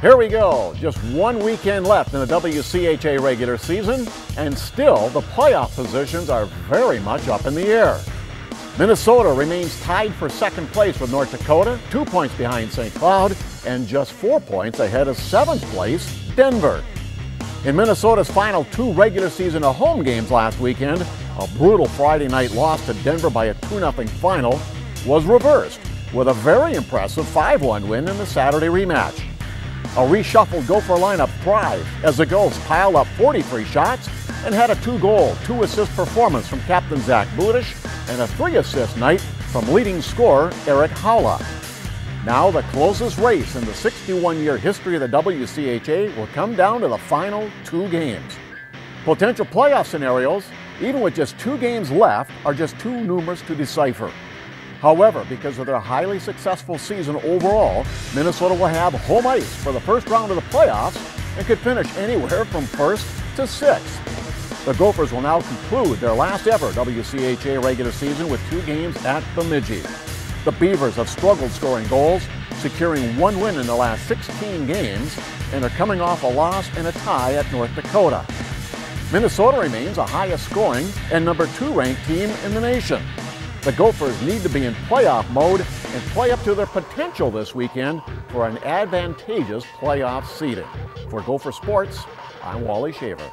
Here we go. Just one weekend left in the WCHA regular season, and still the playoff positions are very much up in the air. Minnesota remains tied for second place with North Dakota, 2 points behind St. Cloud, and just 4 points ahead of seventh place, Denver. In Minnesota's final two regular season of home games last weekend, a brutal Friday night loss to Denver by a 2-0 final was reversed with a very impressive 5-1 win in the Saturday rematch. A reshuffled Gopher lineup thrived as the Ghosts piled up 43 shots and had a 2-goal, 2-assist performance from captain Zach Budish and a 3-assist night from leading scorer Eric Haula. Now the closest race in the 61-year history of the WCHA will come down to the final two games. Potential playoff scenarios, even with just two games left, are just too numerous to decipher. However, because of their highly successful season overall, Minnesota will have home ice for the first round of the playoffs and could finish anywhere from 1st to 6th. The Gophers will now conclude their last ever WCHA regular season with two games at Bemidji. The Beavers have struggled scoring goals, securing one win in the last 16 games, and are coming off a loss and a tie at North Dakota. Minnesota remains the highest scoring and number 2 ranked team in the nation. The Gophers need to be in playoff mode and play up to their potential this weekend for an advantageous playoff seeding. For Gopher Sports, I'm Wally Shaver.